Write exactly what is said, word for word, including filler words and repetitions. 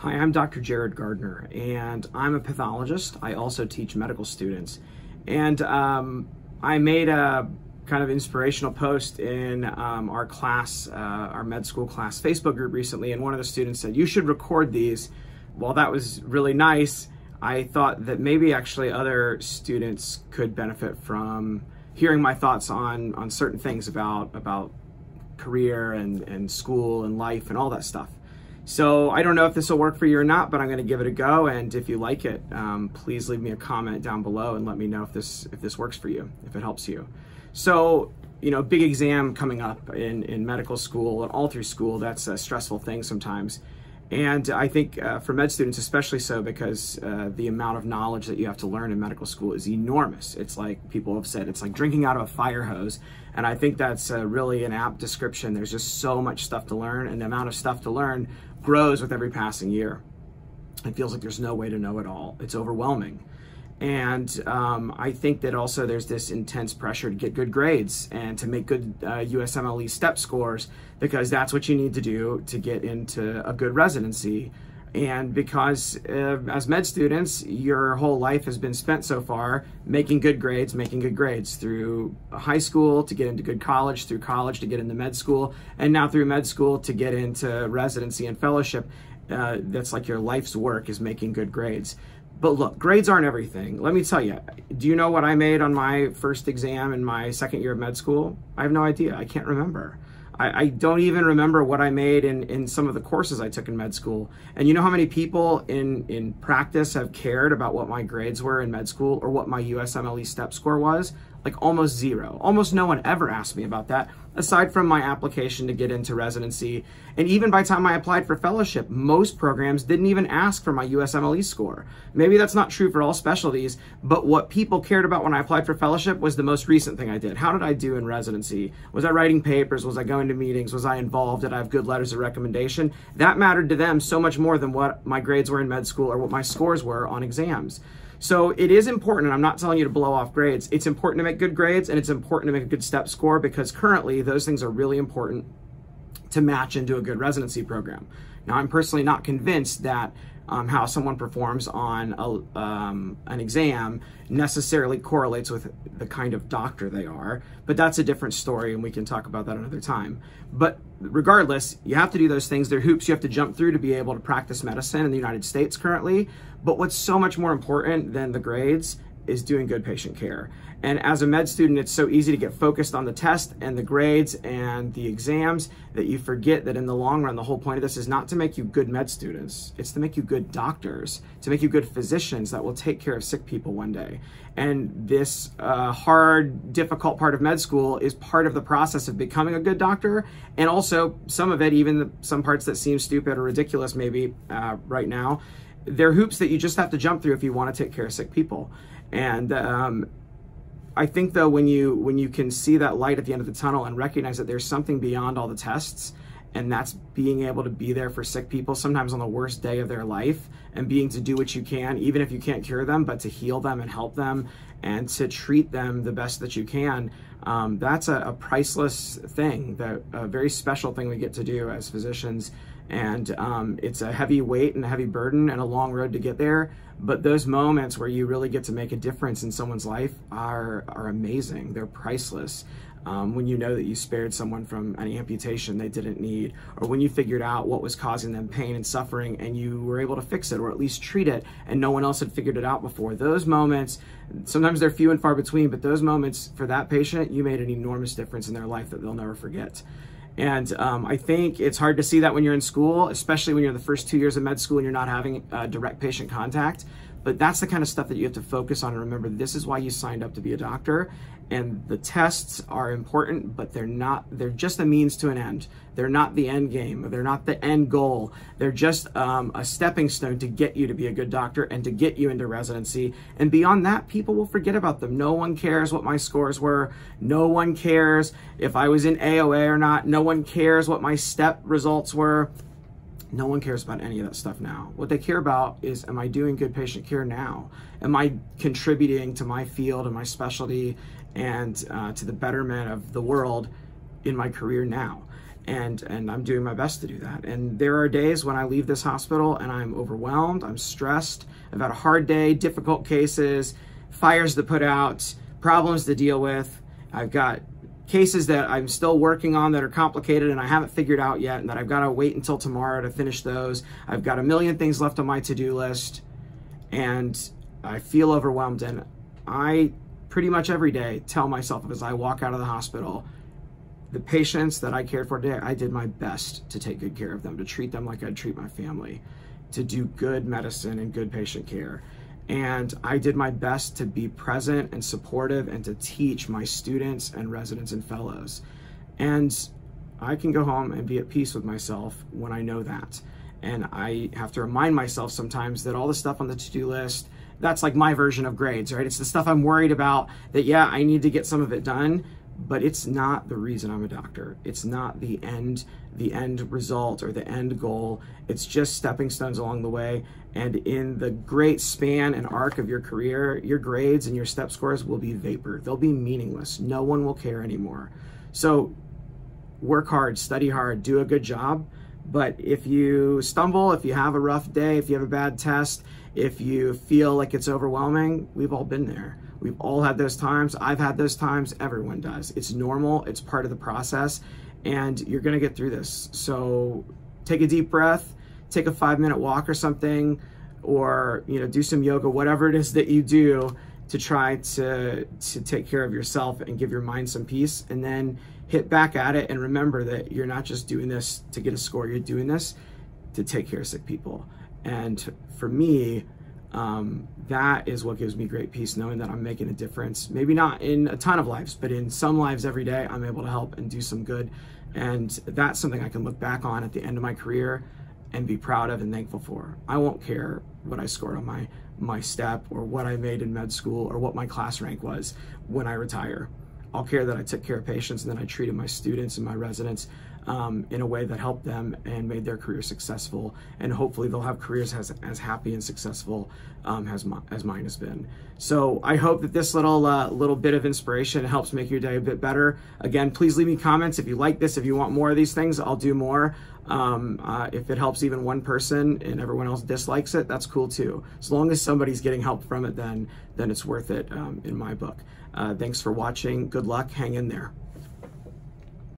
Hi, I'm Doctor Jared Gardner, and I'm a pathologist. I also teach medical students. And um, I made a kind of inspirational post in um, our class, uh, our med school class Facebook group recently, and one of the students said, "You should record these." While that was really nice, I thought that maybe actually other students could benefit from hearing my thoughts on, on certain things about, about career and, and school and life and all that stuff. So I don't know if this will work for you or not, but I'm going to give it a go. And if you like it, um, please leave me a comment down below and let me know if this if this works for you, if it helps you. So, you know, big exam coming up in, in medical school and all through school. That's a stressful thing sometimes. And I think uh, for med students, especially so, because uh, the amount of knowledge that you have to learn in medical school is enormous. It's like people have said, it's like drinking out of a fire hose. And I think that's uh, really an apt description. There's just so much stuff to learn, and the amount of stuff to learn grows with every passing year. It feels like there's no way to know it all. It's overwhelming. And um, I think that also there's this intense pressure to get good grades and to make good uh, U S M L E STEP scores, because that's what you need to do to get into a good residency. And because uh, as med students, your whole life has been spent so far making good grades, making good grades through high school to get into good college, through college to get into med school, and now through med school to get into residency and fellowship. Uh, that's like your life's work is making good grades. But look, grades aren't everything. Let me tell you, do you know what I made on my first exam in my second year of med school? I have no idea. I can't remember. I, I don't even remember what I made in, in some of the courses I took in med school. And you know how many people in, in practice have cared about what my grades were in med school or what my U S M L E STEP score was? Like almost zero. Almost no one ever asked me about that, aside from my application to get into residency. And even by the time I applied for fellowship, most programs didn't even ask for my U S M L E score. Maybe that's not true for all specialties, but what people cared about when I applied for fellowship was the most recent thing I did. How did I do in residency? Was I writing papers? Was I going to meetings? Was I involved? Did I have good letters of recommendation? That mattered to them so much more than what my grades were in med school or what my scores were on exams. So it is important, and I'm not telling you to blow off grades. It's important to make good grades, and it's important to make a good STEP score, because currently those things are really important to match into a good residency program. Now, I'm personally not convinced that um, how someone performs on a, um, an exam necessarily correlates with the kind of doctor they are, but that's a different story, and we can talk about that another time. But regardless, you have to do those things. They're hoops you have to jump through to be able to practice medicine in the United States currently. But what's so much more important than the grades is doing good patient care. And as a med student, it's so easy to get focused on the test and the grades and the exams that you forget that in the long run, the whole point of this is not to make you good med students. It's to make you good doctors, to make you good physicians that will take care of sick people one day. And this uh, hard, difficult part of med school is part of the process of becoming a good doctor. And also some of it, even the, some parts that seem stupid or ridiculous maybe uh, right now, they're hoops that you just have to jump through if you want to take care of sick people. And um, I think though, when you when you can see that light at the end of the tunnel and recognize that there's something beyond all the tests, and that's being able to be there for sick people, sometimes on the worst day of their life, and being to do what you can, even if you can't cure them, but to heal them and help them and to treat them the best that you can. Um, that's a, a priceless thing, that a very special thing we get to do as physicians. And um, it's a heavy weight and a heavy burden and a long road to get there. But those moments where you really get to make a difference in someone's life are, are amazing. They're priceless. Um, when you know that you spared someone from an amputation they didn't need, or when you figured out what was causing them pain and suffering and you were able to fix it or at least treat it and no one else had figured it out before. Those moments, sometimes they're few and far between, but those moments for that patient, you made an enormous difference in their life that they'll never forget. And um, I think it's hard to see that when you're in school, especially when you're the first two years of med school and you're not having uh, direct patient contact. But that's the kind of stuff that you have to focus on and remember, this is why you signed up to be a doctor. And the tests are important, but they're not, they're just a means to an end. They're not the end game. They're not the end goal. They're just um, a stepping stone to get you to be a good doctor and to get you into residency. And beyond that, people will forget about them. No one cares what my scores were. No one cares if I was in A O A or not. No one cares what my STEP results were. No one cares about any of that stuff now. What they care about is, am I doing good patient care now? Am I contributing to my field and my specialty and uh, to the betterment of the world in my career now? And, and I'm doing my best to do that. And there are days when I leave this hospital and I'm overwhelmed, I'm stressed, I've had a hard day, difficult cases, fires to put out, problems to deal with. I've got cases that I'm still working on that are complicated and I haven't figured out yet, and that I've got to wait until tomorrow to finish those. I've got a million things left on my to-do list, and I feel overwhelmed. And I pretty much every day tell myself as I walk out of the hospital, the patients that I cared for today, I did my best to take good care of them, to treat them like I'd treat my family, to do good medicine and good patient care. And I did my best to be present and supportive and to teach my students and residents and fellows. And I can go home and be at peace with myself when I know that. And I have to remind myself sometimes that all the stuff on the to-do list, that's like my version of grades, right? It's the stuff I'm worried about that, yeah, I need to get some of it done, but it's not the reason I'm a doctor. It's not the end, the end result or the end goal. It's just stepping stones along the way. And in the great span and arc of your career, your grades and your step scores will be vapor. They'll be meaningless. No one will care anymore. So work hard, study hard, do a good job. But if you stumble, if you have a rough day, if you have a bad test, if you feel like it's overwhelming, we've all been there. We've all had those times. I've had those times. Everyone does. It's normal. It's part of the process, and you're going to get through this. So take a deep breath, take a five minute walk or something, or, you know, do some yoga, whatever it is that you do to try to, to take care of yourself and give your mind some peace, and then hit back at it. And remember that you're not just doing this to get a score. You're doing this to take care of sick people. And for me, Um, that is what gives me great peace, knowing that I'm making a difference. Maybe not in a ton of lives, but in some lives every day, I'm able to help and do some good. And that's something I can look back on at the end of my career and be proud of and thankful for. I won't care what I scored on my, my step or what I made in med school or what my class rank was when I retire. I'll care that I took care of patients and that I treated my students and my residents Um, in a way that helped them and made their career successful, and hopefully they'll have careers as, as happy and successful um, as, my, as mine has been. So I hope that this little uh, little bit of inspiration helps make your day a bit better. Again, please leave me comments if you like this, if you want more of these things. I'll do more. Um, uh, if it helps even one person and everyone else dislikes it, that's cool too. As long as somebody's getting help from it, then, then it's worth it um, in my book. Uh, thanks for watching. Good luck. Hang in there.